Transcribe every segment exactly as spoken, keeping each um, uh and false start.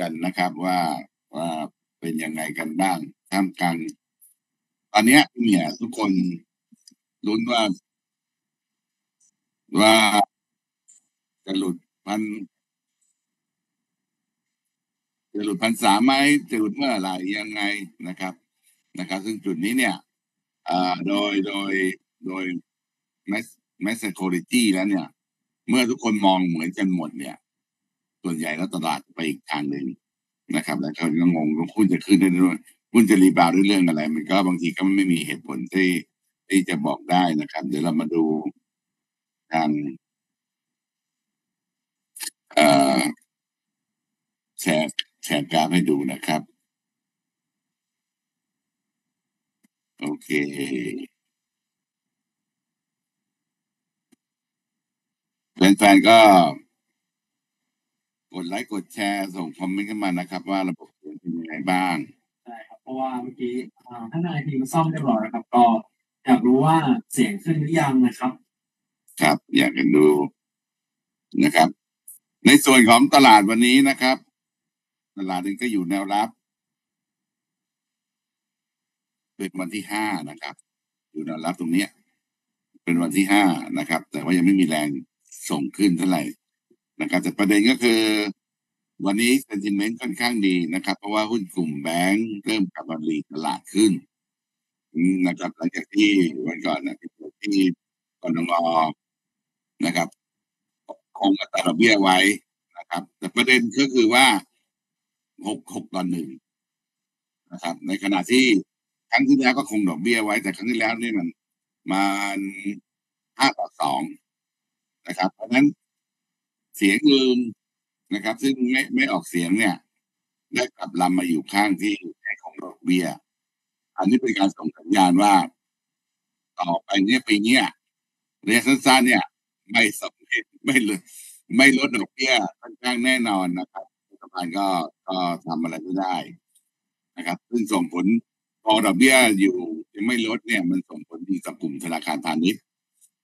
กันนะครับว่าว่าเป็นยังไงกันบ้างท่ามกลางตอนนี้เนี่ยทุกคนลุ้นว่าว่าจะหลุดพันจะหลุดพันสามไหมจะหลุดเมื่อไหร่ยังไงนะครับนะครับซึ่งจุดนี้เนี่ยโดยโดยโดยแมสโคลิตี้แล้วเนี่ยเมื่อทุกคนมองเหมือนกันหมดเนี่ยส่วนใหญ่แล้วตลาดไปอีกทางหนึ่งนะครับแล้วเขาจะงงว่าหุ้นจะขึ้นได้ด้วยหุ้นจะรีบาวด้วยเรื่องอะไรมันก็บางทีก็ไม่มีเหตุผลที่ที่จะบอกได้นะครับเดี๋ยวเรามาดูทางแชร์แชร์กราฟให้ดูนะครับโอเคแฟนๆก็กดไลค์กดแชร์ส่งคอมเมนต์เข้ามานะครับว่าระบบเป็นยังไงบ้างใช่ครับเพราะว่าเมื่อกี้ท่านนายทีมซ่อมเรียบร้อยแล้วครับก็อยากรู้ว่าเสียงขึ้นหรือยังนะครับครับอยากกันดูนะครับในส่วนของตลาดวันนี้นะครับตลาดนึงก็อยู่แนวรับเป็นวันที่ห้านะครับอยู่แนวรับตรงนี้เป็นวันที่ห้านะครับแต่ว่ายังไม่มีแรงส่งขึ้นเท่าไหร่นะครับแต่ประเด็นก็คือวันนี้ sentiment ค่อนข้างดีนะครับเพราะว่าหุ้นกลุ่มแบงก์เริ่มกลับมาหลีกตลาดขึ้นนะครับหลังจากที่วันก่อนนะที่กนง.นะครับคงอัตราดอกเบี้ยไว้นะครับแต่ประเด็นก็คือว่าหกหกต่อหนึ่งนะครับในขณะที่ครั้งที่แล้วก็คงดอกเบี้ยไว้แต่ครั้งที่แล้วนี่มันมันห้าต่อสองนะครับเพราะฉะนั้นเสียงเงินนะครับซึ่งไม่ไม่ออกเสียงเนี่ยได้กลับลำมาอยู่ข้างที่ในของดอกเบี้ยอันนี้เป็นการส่งสัญญาณว่าต่อไปเนี่ยปีเนี้ยระยะสั้นๆเนี่ยไม่สำเร็จไม่ลดไม่ลดดอกเบี้ยค่อนข้างแน่นอนนะครับรัฐบาลก็ก็ทำอะไรไม่ได้นะครับซึ่งส่งผลพอดอกเบี้ยอยู่ยังไม่ลดเนี่ยมันส่งผลดีกับกลุ่มธนาคารพาณิชย์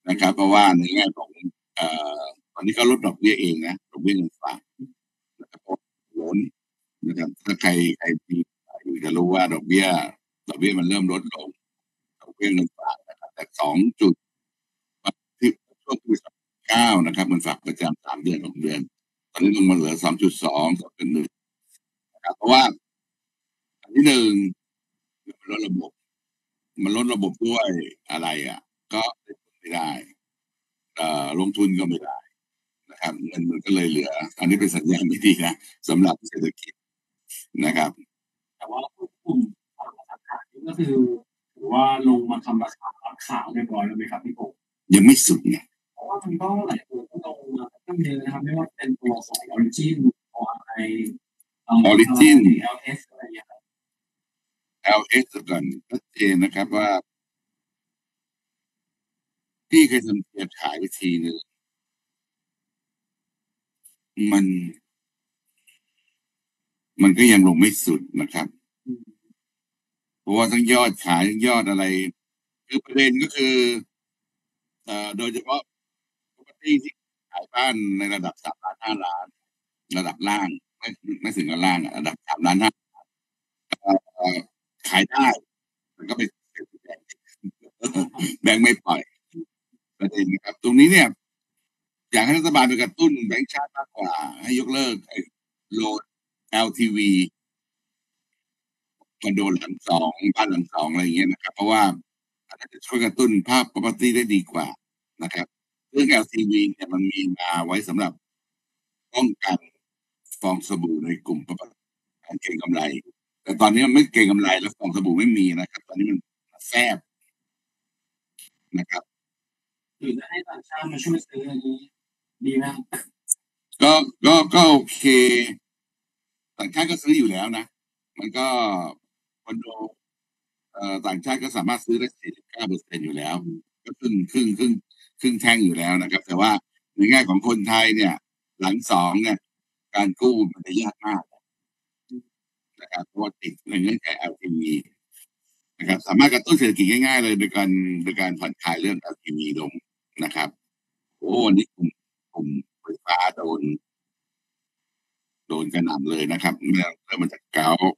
นะครับเพราะว่าในแง่ของเอ่อตอนนี้ก็ลดดอกเบี้ยเองนะดอกเบี้ยเงินฝากนะครับลดนะครับถ้าใครใครมีอยู่จะรู้ว่าดอกเบี้ยดอกเบี้ยมันเริ่มลดลงดอกเบี้ยเงินฝากนะครับจากสองจุดที่ช่วงปีสองพันเก้านะครับเงินฝากประจำสามเดือนหกเดือนตอนนี้ลงมาเหลือสองจุดสองสองจุดหนึ่งนะครับเพราะว่าอันที่หนึ่งมันลดระบบมันลดระบบด้วยอะไรอ่ะก็ไม่ได้ลงทุนก็ไม่ได้นะครับเงินมันก็เลยเหลืออันนี้เป็นสัญญาณไม่ดีนะสำหรับเศรษฐกิจนะครับแต่ว่ากลุ่มฝั่งราคาที่ก็คือถือว่าลงมาทำราคาข่าวเรียบร้อยแล้วไหมครับพี่ผมยังไม่สุดไงเพราะว่ามันก็หลายตัวก็ลงมาตั้งเยอะนะครับไม่ว่าเป็นตัวของ Origin ของอะไร Origin แอล เอส อะไรอย่างเงี้ยครับ แอล เอส ก่อนชัดเจนนะครับว่าพี่เคยทำเกียร์ขายไปทีหนึ่งมันมันก็ยังลงไม่สุดนะครับเพราะว่าทั้งยอดขายทั้งยอดอะไรคือประเด็นก็คือโดยเฉพาะที่ขายบ้านในระดับสามล้านห้าล้านระดับล่างไม่ไม่ถึงกับล่างระดับสามล้านห้าขายได้มันก็เป็นแบงค์ไม่ปล่อยประเด็นนะครับตรงนี้เนี่ยอยากให้รัฐบาลไปกระตุ้นแบงก์ชาติมากกว่าให้ยกเลิกไอ้โหลด แอล ที วี คอนโดหลังสองบ้านหลังสองอะไรอย่างเงี้ยนะครับเพราะว่าอาจจะช่วยกระตุ้นภาพ property ได้ดีกว่านะครับเรื่อง แอล ที วี เนี่ยมันมีมาไว้สำหรับป้องกันฟองสบู่ในกลุ่มการเก็งกำไรแต่ตอนนี้มันไม่เก็งกำไรแล้วฟองสบู่ไม่มีนะครับตอนนี้มันแฟบนะครับหรือจะให้ต่างชาติมาช่วยซื้ออะไรนี้ดีไหมก็ก็ก็โอเคต่างชาติก็ซื้ออยู่แล้วนะมันก็คอนโดต่างชาติก็สามารถซื้อได้สี่สิบเก้าเปอร์เซ็นต์อยู่แล้วก็ครึ่งครึ่งครึ่งครึ่งแท่งอยู่แล้วนะครับแต่ว่าในแง่ของคนไทยเนี่ยหลังสองเนี่ยการกู้มันจะยากมากนะครับเพราะว่าติดในเงื่อนไข แอล ที วี นะครับสามารถกระตุ้นเศรษฐกิจง่ายๆเลยโดยการโดยการผ่อนคลายเรื่อง แอล ที วี ลงนะครับโอ้วันนี้กลุ่มกลุ่มไฟฟ้าโดน โดนกระหน่ำเลยนะครับเรื่องเริ่มมาจากเกาต์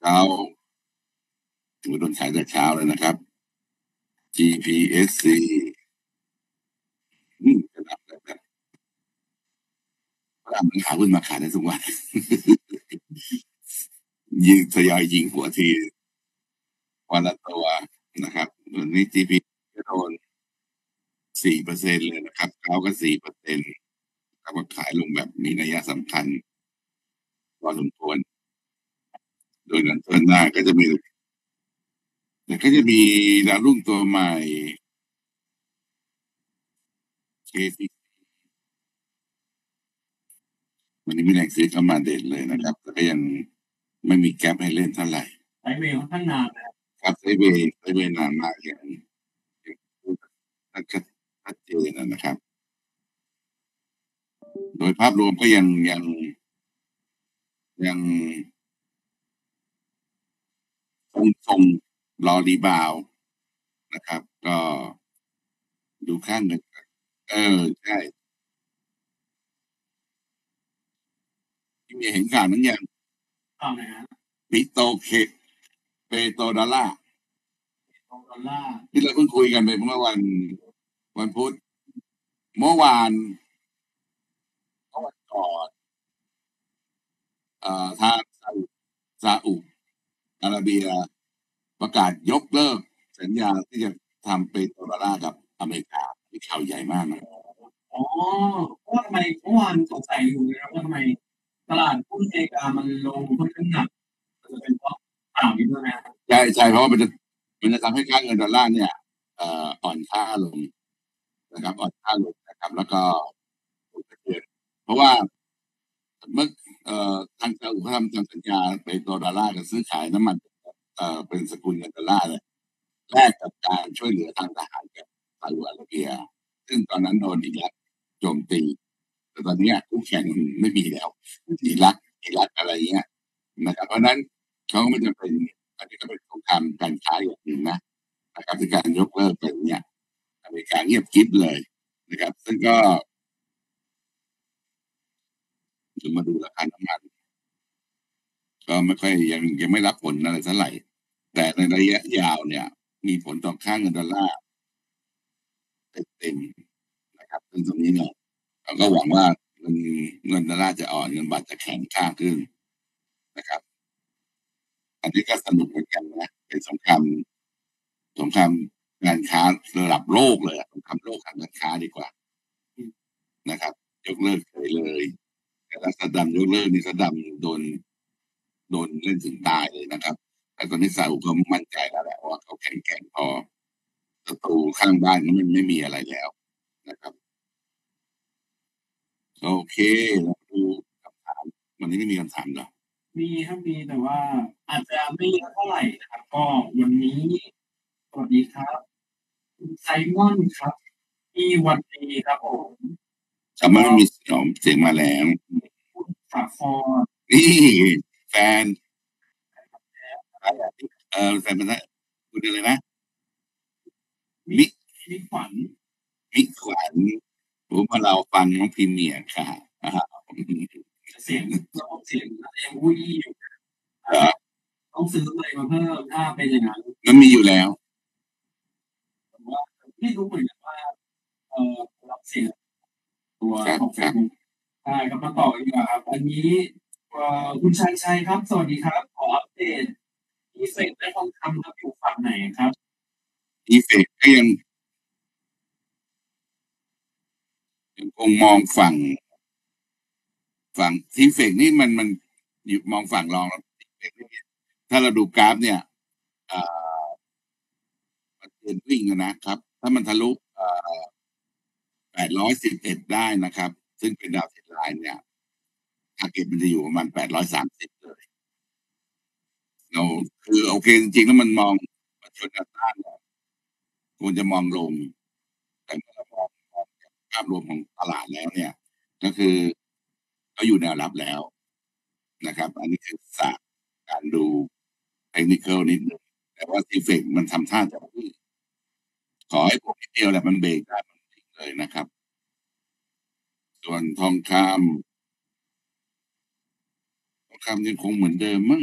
เกาต์ถือว่าโดนขายแต่เช้าเลยนะครับ จี พี เอส ซี อืมกระหน่ำเลยนะกระหน่ำมันขาขึ้นมาขายได้ทุกวัน ยิงทยอยยิงหัวทีวันละตัวนะครับวันนี้ จี พี ก็โดน สี่เปอร์เซ็นต์ เลยนะครับเก้าก็ สี่เปอร์เซ็นต์ แล้วก็ขายลงแบบมีนัยสำคัญพอสมควรโดยนั้นหน้าก็จะมีแต่ก็จะมีดาวรุ่งตัวใหม่ เค ซี วันนี้มีแรงซื้อเข้ามาเด่นเลยนะครับแต่ก็ยังไม่มีแก๊ปให้เล่นเท่าไหร่ไซด์เวย์ค่อนข้างนานครับไซด์เวย์ไซด์เวย์นานมากอย่างชัดเจนนะครับโดยภาพรวมก็ยังยังยังคงทรงรอรีบาวนะครับก็ดูข้างหนึ่งเออใช่ที่มีเห็นข่าวนั้นยังข่าวไหนฮะปิโตเคเปโตดอลล่าที่เราเพิ่งคุยกันไปเมื่อวันวันพุธเมื่อวานเมื่อวันก่อนทางซาอุดิอาระเบียประกาศยกเลิกสัญญาที่จะทำเปโตรดอลลาร์กับอเมริกาเป็นข่าวใหญ่มากนะอ๋อเพราะทำไมเมื่อวานสงสัยอยู่นะครับว่าทำไมตลาดหุ้นอเมริกามันลงค่อนข้างหนักจะเป็นเพราะข่าวนี้ด้วยนะใช่ใช่เพราะมันจะมันจะทำให้ค่าเงินดอลลาร์เนี่ยอ่อนค่าลงนะครับอ่อนค่าลงนะครับแล้วก็เพราะว่าเมื่อทางซาอุดิเขาทำสัญญาเปโตรดอลลาร์กับซื้อขายน้ำมันเป็นสกุลเงินดอลลาร์เลยแลกกับการช่วยเหลือทางทหารกับซาอุดิอาระเบียซึ่งตอนนั้นโดนอิรักโจมตีแต่ตอนนี้คู่แข่งไม่มีแล้วอิรักอิรักอะไรเงี้ยนะครับเพราะนั้นเขาไม่จำเป็นอันนี้ก็เป็นสงครามการค้าอย่างหนึ่งนะนะครับที่การยกเลิกไปเนี่ยอเมริกาเงียบกริบเลยนะครับซึ่งก็จะมาดูราคาน้ำมันก็ไม่ค่อยยังยังไม่รับผลอะไรเท่าไหร่แต่ในระยะยาวเนี่ยมีผลต่อค่าเงินดอลลาร์เต็มๆนะครับซึ่งตรงนี้เนี่ยเราก็หวังว่าเงินเงินดอลลาร์จะอ่อนเงินบาทจะแข็งค่าขึ้นนะครับอันนี้ก็สนุกเหมือนกันนะเป็นสงครามสงครามงานค้าระดับโลกเลยสงครามโลกทางการค้าดีกว่านะครับยกเลิกเลยเลยแต่ซาดัมยกเลิกนี่ซาดัมโดนโดนเล่นถึงตายเลยนะครับแต่ตอนนี้ซาอุก็มั่นใจแล้วแหละว่าเขาแข็งแกร่งพอศัตรูข้างบ้านก็ไม่ไม่มีอะไรแล้วนะครับโอเคเราดูคำถามวันนี้ไม่มีคำถามหรอมีครับมีแต่ว่าอาจจะไม่เยอะเท่าไหร่นะครับก็วันนี้สวัสดีครับไซมอนครับพี่วันดีครับผมทำไมไม่มีเสียงเสียงมาแล้วคุณฝากคอนี่แฟนเออแฟนเป็นอะไรคุณอะไรนะมิมิขวัญมิขวัญผมมาเราฟังน้องพรีเมียร์ค่ะเสียงเราออกเสียงแล้วยังวุ่ยอยู่ต้องซื้ออะไรมาเพิ่มถ้าเป็นอย่างนั้นมันมีอยู่แล้วผมว่าไม่รู้เหมือนกันว่าเอ่อรับเสียงตัวของเฟซบุ๊กใช่ครับมาต่ออีกครับอันนี้คุณชัยชัยครับสวัสดีครับขออัปเดตอีเฟกต์และทองคำครับอยู่ฝั่งไหนครับอีเฟกต์ก็ยังยังคงมองฝั่งฝั่งทีเฟกนี่มันมันอยู่มองฝั่งรองถ้าเราดูกราฟเนี่ยมันเดินวิ่งนะครับถ้ามันทะลุแปดร้อยสิบเอ็ดได้นะครับซึ่งเป็นดาวเทรนด์ไลน์เนี่ยทาร์เก็ตมันจะอยู่ประมาณแปดร้อยสามสิบเลยเราคือโอเคจริงๆแล้วมันมองมันชนกันต้านควรจะมองลงแต่เมื่อเรามองภาพรวมของตลาดแล้วเนี่ยก็คือก็อยู่แนวรับแล้วนะครับอันนี้คือศาสตร์การดูเทคนิคนิดนึงแต่ว่าทีเฟกมันทำท่าจะขอให้ผมนิดเดียวแหละมันเบรกได้มันเลยนะครับ ส่วนทองคำทองคำยังคงเหมือนเดิมมั้ง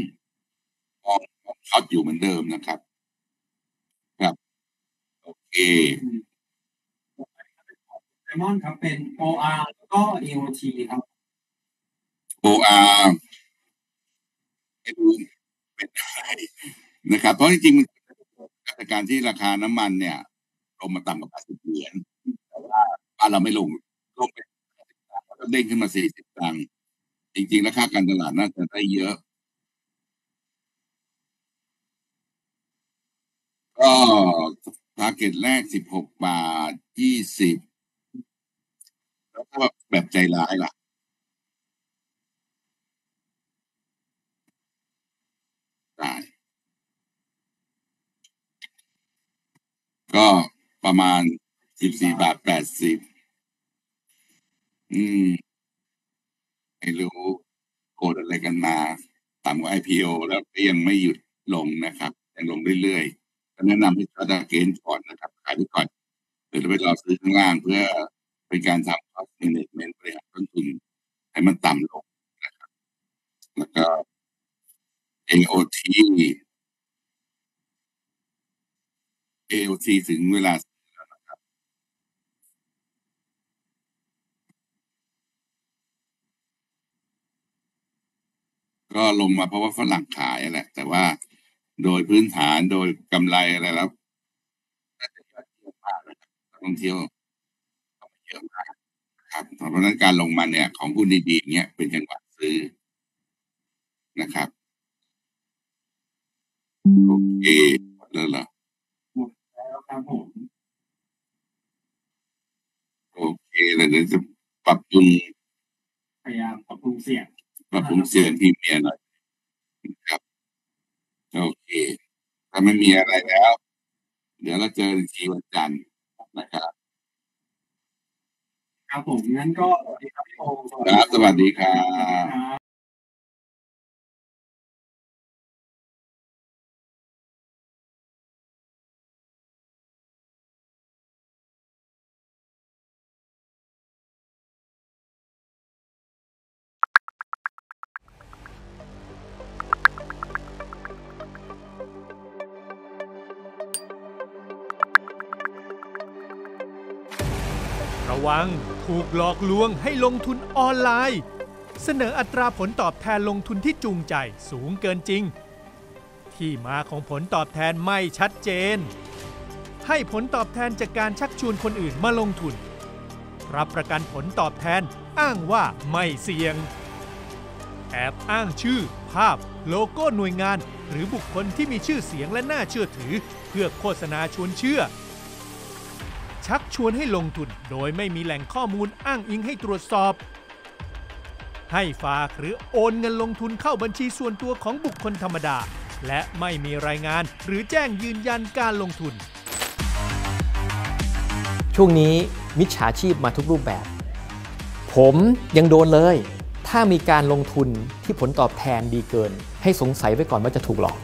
ออกช็อตอยู่เหมือนเดิมนะครับครับโอเคไดมอนด์ครับเป็น โอ อาร์ แล้วก็ อี โอ ที ครับ โอ อาร์ เป็นเป็นอะไรนะครับเพราะจริงๆการที่ราคาน้ำมันเนี่ยลงมาต่ำกว่าแปดสิบเหรียญแต่ว่าบ้านเราไม่ลงลงไปก็เด้งขึ้นมาสี่สิบตังค์จริงๆราคาการตลาดน่าจะได้เยอะก็ทาร์เก็ตแรกสิบหกบาทยี่สิบแล้วก็แบบใจร้ายล่ะได้ก็ประมาณสิบสี่บาทแปดสิบอืมไม่รู้โกรธอะไรกันมาต่ำกว่า ไอ พี โอ แล้วยังไม่หยุดลงนะครับยังลงเรื่อยๆแนะนำให้ช็อตอะเกนก่อนนะครับขายไปก่อนหรือจะไปรอซื้อข้างล่างเพื่อเป็นการทำคอสต์แมเนจเมนต์บริหารต้นทุนให้มันต่ำลงนะครับแล้วก็ เอ โอ ที เอ โอ ที ถึงเวลาซื้อแล้วนะครับก็ลงมาเพราะว่าฝรั่งขายแหละแต่ว่าโดยพื้นฐานโดยกำไรอะไรแล้วน่าจะยอดเยี่ยมมากนะครับท่องเที่ยวเยอะมากครับเพราะนั้นการลงมาเนี่ยของหุ้นดีๆเนี้ยเป็นจังหวะซื้อนะครับโอเคหมดแล้วเหรอหมดแล้วครับผมโอเคแล้วเดี๋ยวจะปรับปรุงพยายามปรับปรุงเสียงปรับปรุงเสียงที่เมียหน่อยนะครับโอเคถ้าไม่มีอะไรแล้วเดี๋ยวเราเจอกันทีวันจันทร์นะครับครับผมงั้นก็สวัสดีครับพี่โอครับสวัสดีครับระวังถูกหลอกลวงให้ลงทุนออนไลน์เสนออัตราผลตอบแทนลงทุนที่จูงใจสูงเกินจริงที่มาของผลตอบแทนไม่ชัดเจนให้ผลตอบแทนจากการชักชวนคนอื่นมาลงทุนรับประกันผลตอบแทนอ้างว่าไม่เสี่ยงแอบอ้างชื่อภาพโลโก้หน่วยงานหรือบุคคลที่มีชื่อเสียงและน่าเชื่อถือเพื่อโฆษณาชวนเชื่อชักชวนให้ลงทุนโดยไม่มีแหล่งข้อมูลอ้างอิงให้ตรวจสอบให้ฝากหรือโอนเงินลงทุนเข้าบัญชีส่วนตัวของบุคคลธรรมดาและไม่มีรายงานหรือแจ้งยืนยันการลงทุนช่วงนี้มิจฉาชีพมาทุกรูปแบบผมยังโดนเลยถ้ามีการลงทุนที่ผลตอบแทนดีเกินให้สงสัยไว้ก่อนว่าจะถูกหลอก